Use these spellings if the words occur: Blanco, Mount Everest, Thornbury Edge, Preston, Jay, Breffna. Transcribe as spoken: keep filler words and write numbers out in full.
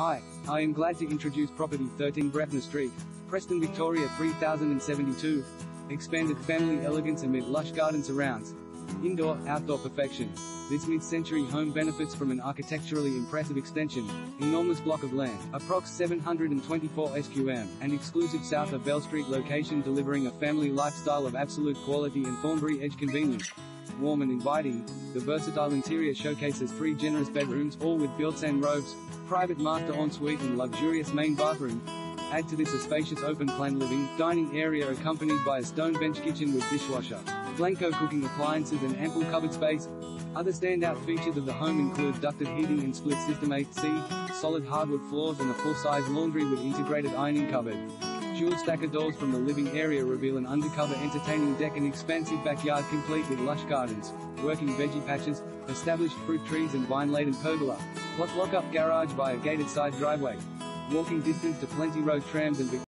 Hi, I am glad to introduce property thirteen Breffna Street, Preston, Victoria three thousand seventy-two. Expanded family elegance amid lush garden surrounds. Indoor, outdoor perfection. This mid-century home benefits from an architecturally impressive extension, enormous block of land, approx seven hundred twenty-four square meters, an exclusive south of Bell Street location delivering a family lifestyle of absolute quality and Thornbury Edge convenience. Warm and inviting, the versatile interior showcases three generous bedrooms, all with built-in robes, private master ensuite and luxurious main bathroom. Add to this a spacious open-plan living, dining area accompanied by a stone bench kitchen with dishwasher, Blanco cooking appliances and ample cupboard space. Other standout features of the home include ducted heating and split system A C, solid hardwood floors and a full-size laundry with integrated ironing cupboard. Dual stacker doors from the living area reveal an undercover entertaining deck and expansive backyard complete with lush gardens, working veggie patches, established fruit trees and vine-laden pergola, plus lock-up garage by a gated side driveway. Walking distance to Plenty Road trams and